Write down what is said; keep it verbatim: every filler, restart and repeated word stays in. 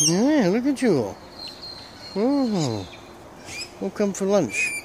Yeah, look at you all. Oh, we'll come for lunch.